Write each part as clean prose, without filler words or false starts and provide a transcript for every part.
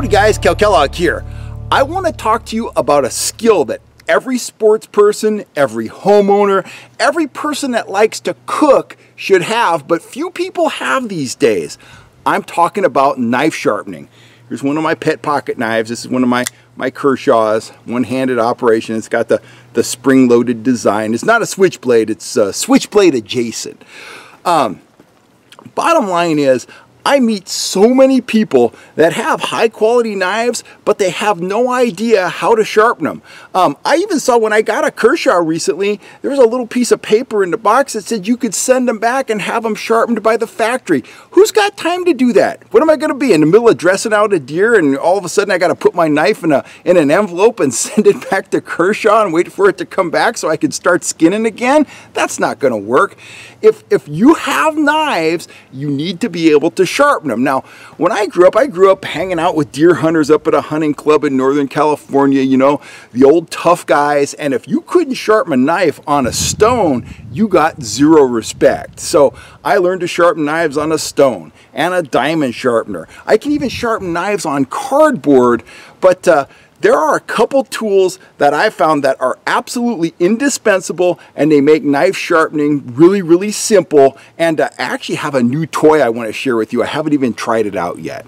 Howdy guys, Kel Kellogg here. I want to talk to you about a skill that every sports person, every homeowner, every person that likes to cook should have, but few people have these days. I'm talking about knife sharpening. Here's one of my pet pocket knives. This is one of my Kershaw's, one-handed operation. It's got the spring-loaded design. It's not a switchblade, it's switchblade adjacent. Bottom line is, I meet so many people that have high-quality knives, but they have no idea how to sharpen them. I even saw when I got a Kershaw recently, there was a little piece of paper in the box that said you could send them back and have them sharpened by the factory. Who's got time to do that? What am I going to be, in the middle of dressing out a deer and all of a sudden I got to put my knife in an envelope and send it back to Kershaw and wait for it to come back so I can start skinning again? That's not going to work. If you have knives, you need to be able to sharpen them. Now, when I grew up hanging out with deer hunters up at a hunting club in Northern California, you know, the old tough guys, and if you couldn't sharpen a knife on a stone, you got zero respect. So I learned to sharpen knives on a stone and a diamond sharpener. I can even sharpen knives on cardboard, but there are a couple tools that I found that are absolutely indispensable, and they make knife sharpening really, really simple. And I actually have a new toy I want to share with you. I haven't even tried it out yet.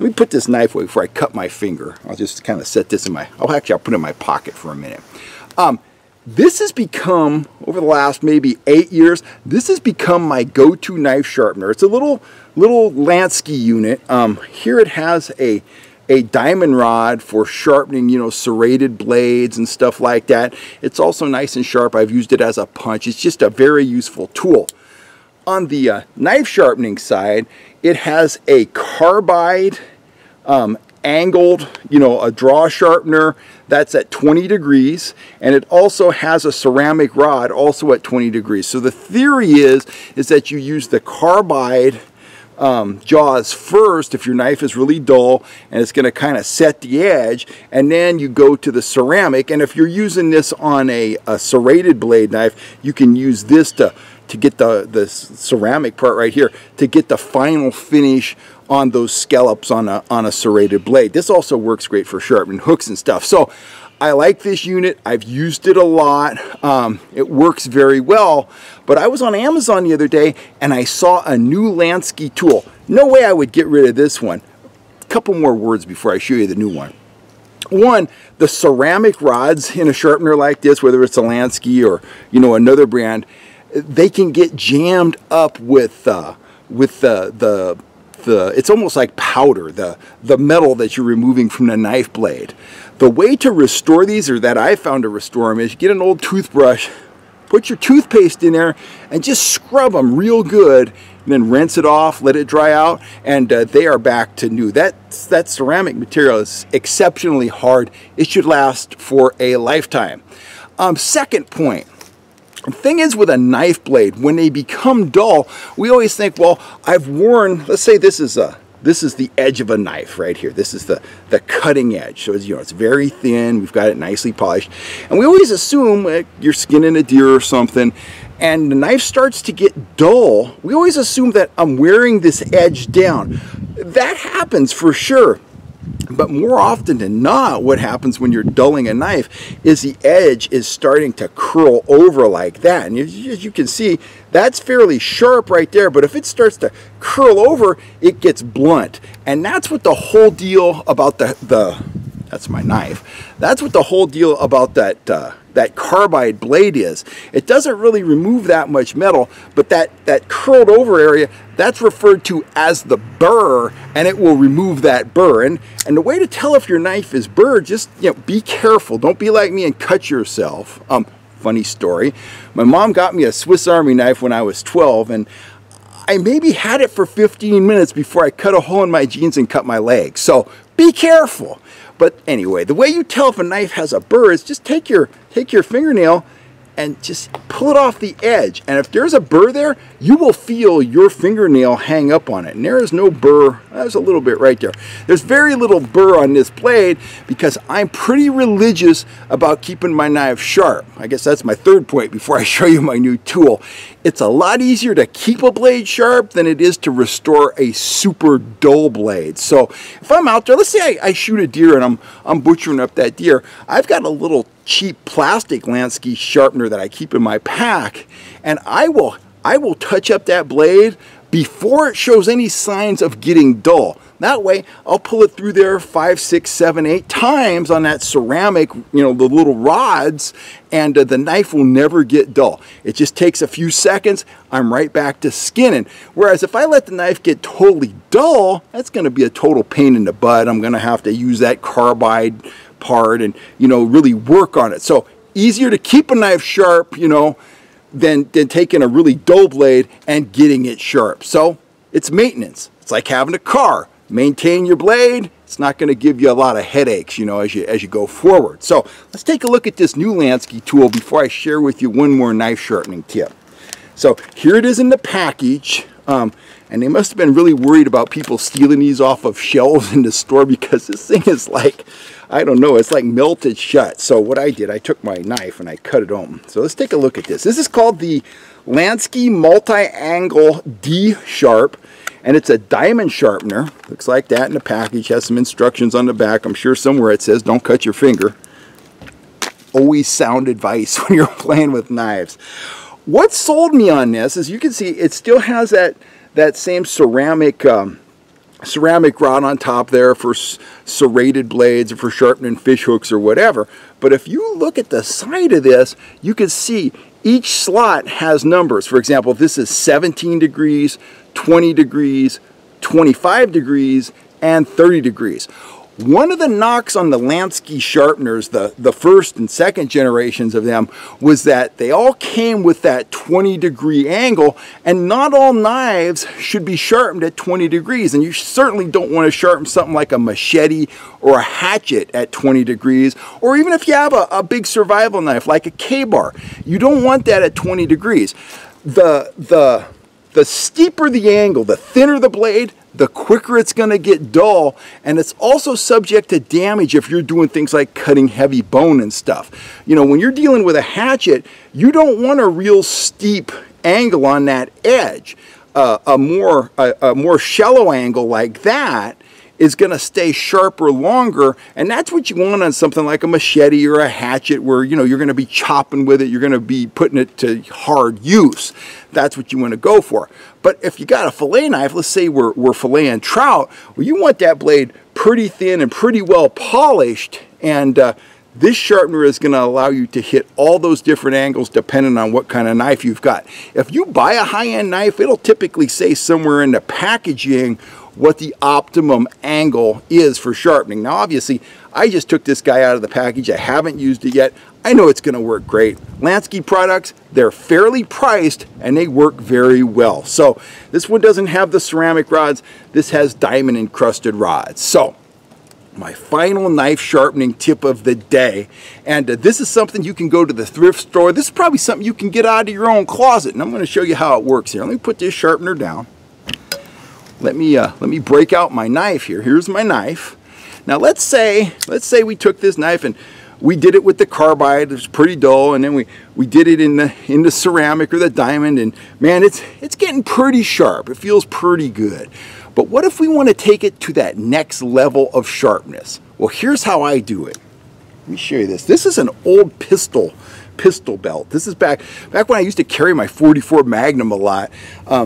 Let me put this knife away before I cut my finger. I'll just kind of set this in my, I'll put it in my pocket for a minute. This has become, over the last maybe 8 years, this has become my go-to knife sharpener. It's a little Lansky unit. Here it has a diamond rod for sharpening, you know, serrated blades and stuff like that. It's also nice and sharp. I've used it as a punch. It's just a very useful tool. On the knife sharpening side, it has a carbide angled, you know, a draw sharpener that's at 20 degrees, and it also has a ceramic rod also at 20 degrees. So the theory is that you use the carbide jaws first if your knife is really dull, and it's going to kind of set the edge, and then you go to the ceramic. And if you're using this on a serrated blade knife, you can use this to get the ceramic part right here to get the final finish on those scallops on a serrated blade. This also works great for sharpening hooks and stuff. So I like this unit. I've used it a lot. It works very well. But I was on Amazon the other day and I saw a new Lansky tool. No way I would get rid of this one. A couple more words before I show you the new one. One, the ceramic rods in a sharpener like this, whether it's a Lansky or, you know, another brand, they can get jammed up with the it's almost like powder, the metal that you're removing from the knife blade. The way to restore these, or that I found to restore them, is you get an old toothbrush, put your toothpaste in there, and just scrub them real good, and then rinse it off, let it dry out, and they are back to new. That ceramic material is exceptionally hard. It should last for a lifetime. Second point. The thing is with a knife blade, when they become dull, we always think, well, I've worn, let's say this is the edge of a knife right here. This is the cutting edge. So, you know, it's very thin. We've got it nicely polished. And we always assume you're skinning a deer or something, and the knife starts to get dull. We always assume that I'm wearing this edge down. That happens for sure. But more often than not, what happens when you're dulling a knife is the edge is starting to curl over like that. And as you can see, that's fairly sharp right there. But if it starts to curl over, it gets blunt. And that's what the whole deal about that's my knife. That's what the whole deal about that carbide blade is. It doesn't really remove that much metal, but that curled over area, that's referred to as the burr, and it will remove that burr. And the way to tell if your knife is burr, just, you know, be careful. Don't be like me and cut yourself. Funny story. My mom got me a Swiss Army knife when I was 12, and I maybe had it for 15 minutes before I cut a hole in my jeans and cut my leg. So be careful. But anyway, the way you tell if a knife has a burr is just take your fingernail and just pull it off the edge. And if there's a burr there, you will feel your fingernail hang up on it. And there is no burr. There's a little bit right there. There's very little burr on this blade because I'm pretty religious about keeping my knife sharp. I guess that's my third point before I show you my new tool. It's a lot easier to keep a blade sharp than it is to restore a super dull blade. So if I'm out there, let's say I shoot a deer and I'm butchering up that deer, I've got a little cheap plastic Lansky sharpener that I keep in my pack, and I will touch up that blade before it shows any signs of getting dull. That way I'll pull it through there 5, 6, 7, 8 times on that ceramic, you know, the little rods, and the knife will never get dull. It just takes a few seconds. I'm right back to skinning. Whereas if I let the knife get totally dull, that's going to be a total pain in the butt. I'm going to have to use that carbide part and, you know, really work on it. So easier to keep a knife sharp, you know, than taking a really dull blade and getting it sharp. So it's maintenance. It's like having a car. Maintain your blade. It's not going to give you a lot of headaches, you know, as you go forward. So let's take a look at this new Lansky tool before I share with you one more knife sharpening tip. So here it is in the package. And they must have been really worried about people stealing these off of shelves in the store, because this thing is like, I don't know, it's like melted shut. So what I did, I took my knife and I cut it open. So let's take a look at this. This is called the Lansky Multi-Angle D-Sharp, and it's a diamond sharpener. Looks like that in the package. Has some instructions on the back. I'm sure somewhere it says, don't cut your finger. Always sound advice when you're playing with knives. What sold me on this is, you can see it still has that same ceramic rod on top there for serrated blades or for sharpening fish hooks or whatever. But if you look at the side of this, you can see each slot has numbers. For example, this is 17 degrees, 20 degrees, 25 degrees, and 30 degrees. One of the knocks on the Lansky sharpeners, the first and second generations of them, was that they all came with that 20-degree angle, and not all knives should be sharpened at 20 degrees. And you certainly don't want to sharpen something like a machete or a hatchet at 20 degrees, or even if you have a big survival knife like a K-bar. You don't want that at 20 degrees. The steeper the angle, the thinner the blade, the quicker it's going to get dull, and it's also subject to damage if you're doing things like cutting heavy bone and stuff. You know, when you're dealing with a hatchet, you don't want a real steep angle on that edge. A more shallow angle like that is going to stay sharper longer, and that's what you want on something like a machete or a hatchet, where, you know, you're going to be chopping with it, you're going to be putting it to hard use. That's what you want to go for. But if you got a fillet knife, let's say we're filleting trout, well, you want that blade pretty thin and pretty well polished, and this sharpener is going to allow you to hit all those different angles depending on what kind of knife you've got. If you buy a high-end knife, it'll typically say somewhere in the packaging what the optimum angle is for sharpening. Now, obviously, I just took this guy out of the package. I haven't used it yet. I know it's going to work great. Lansky products, they're fairly priced and they work very well. So this one doesn't have the ceramic rods. This has diamond encrusted rods. So my final knife sharpening tip of the day, and this is something you can go to the thrift store. This is probably something you can get out of your own closet, and I'm going to show you how it works here. Let me put this sharpener down. Let me break out my knife here. Here's my knife. Now let's say we took this knife and we did it with the carbide. It's pretty dull, and then we did it in the ceramic or the diamond, and man, it's getting pretty sharp. It feels pretty good. But what if we want to take it to that next level of sharpness? Well, here's how I do it. Let me show you this. This is an old pistol belt. This is back when I used to carry my 44 Magnum a lot.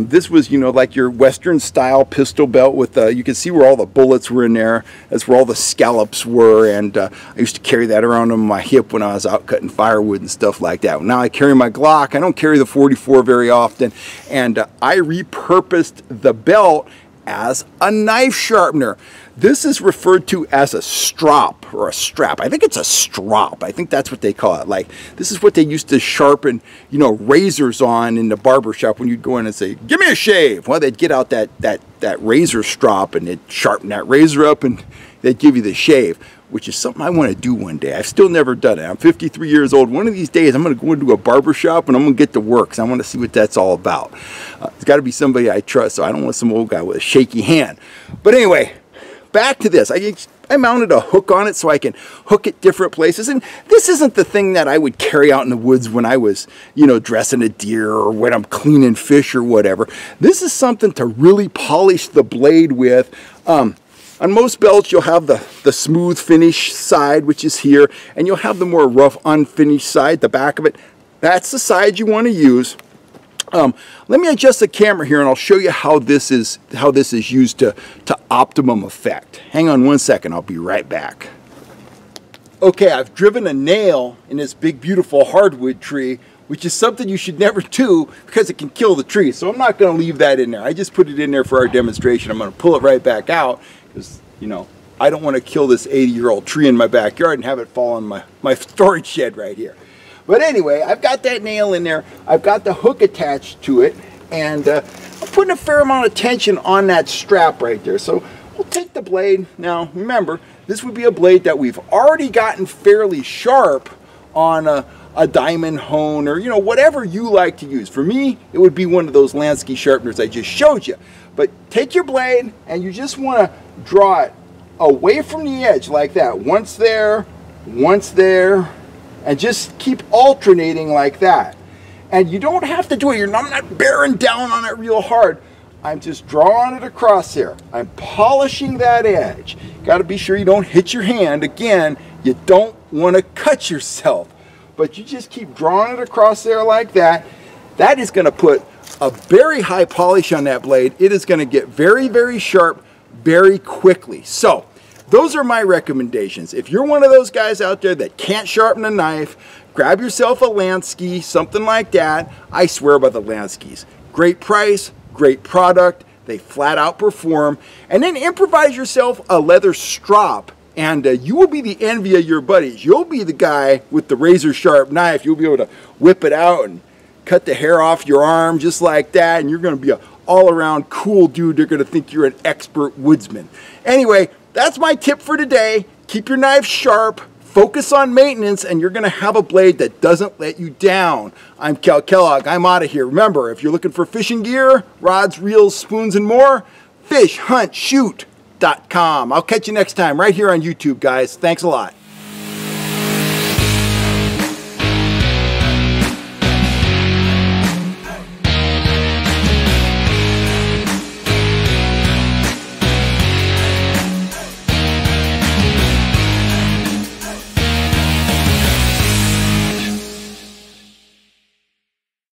This was, you know, like your Western style pistol belt with, you can see where all the bullets were in there. That's where all the scallops were, and I used to carry that around on my hip when I was out cutting firewood and stuff like that. Now I carry my Glock. I don't carry the 44 very often, and I repurposed the belt as a knife sharpener. This is referred to as a strop or a strap. I think it's a strop. I think that's what they call it. Like, this is what they used to sharpen, you know, razors on in the barber shop when you'd go in and say, "Give me a shave." Well, they'd get out that razor strop and they'd sharpen that razor up and they'd give you the shave. which is something I want to do one day. I've still never done it. I'm 53 years old. One of these days, I'm going to go into a barber shop and I'm going to get to work because I want to see what that's all about. It's got to be somebody I trust, so I don't want some old guy with a shaky hand. But anyway, back to this. I mounted a hook on it so I can hook it different places. And this isn't the thing that I would carry out in the woods when I was, you know, dressing a deer or when I'm cleaning fish or whatever. This is something to really polish the blade with. On most belts, you'll have the smooth finish side, which is here, and you'll have the more rough, unfinished side, the back of it. That's the side you want to use. Let me adjust the camera here, and I'll show you how this is used to optimum effect. Hang on one second. I'll be right back. Okay, I've driven a nail in this big, beautiful hardwood tree, which is something you should never do because it can kill the tree. So I'm not going to leave that in there. I just put it in there for our demonstration. I'm going to pull it right back out because, you know, I don't want to kill this 80-year-old tree in my backyard and have it fall in my storage shed right here. But anyway, I've got that nail in there. I've got the hook attached to it, and I'm putting a fair amount of tension on that strap right there. So we'll take the blade. Now, remember, this would be a blade that we've already gotten fairly sharp on a diamond hone, or, you know, whatever you like to use. For me, it would be one of those Lansky sharpeners I just showed you. But take your blade and you just want to draw it away from the edge like that. Once there, and just keep alternating like that. And you don't have to do it. I'm not bearing down on it real hard. I'm just drawing it across there. I'm polishing that edge. Got to be sure you don't hit your hand. Again, you don't want to cut yourself. But you just keep drawing it across there like that. That is going to put a very high polish on that blade. It is going to get very, very sharp very quickly. So those are my recommendations. If you're one of those guys out there that can't sharpen a knife, grab yourself a Lansky, something like that. I swear by the Lanskys. Great price, great product. They flat out perform. And then improvise yourself a leather strop, and you will be the envy of your buddies. You'll be the guy with the razor sharp knife. You'll be able to whip it out and cut the hair off your arm just like that, and you're going to be an all-around cool dude. They're going to think you're an expert woodsman. Anyway, that's my tip for today. Keep your knife sharp, focus on maintenance, and you're going to have a blade that doesn't let you down. I'm Kel Kellogg. I'm out of here. Remember, if you're looking for fishing gear, rods, reels, spoons, and more, fishhuntshoot.com. I'll catch you next time right here on YouTube, guys. Thanks a lot.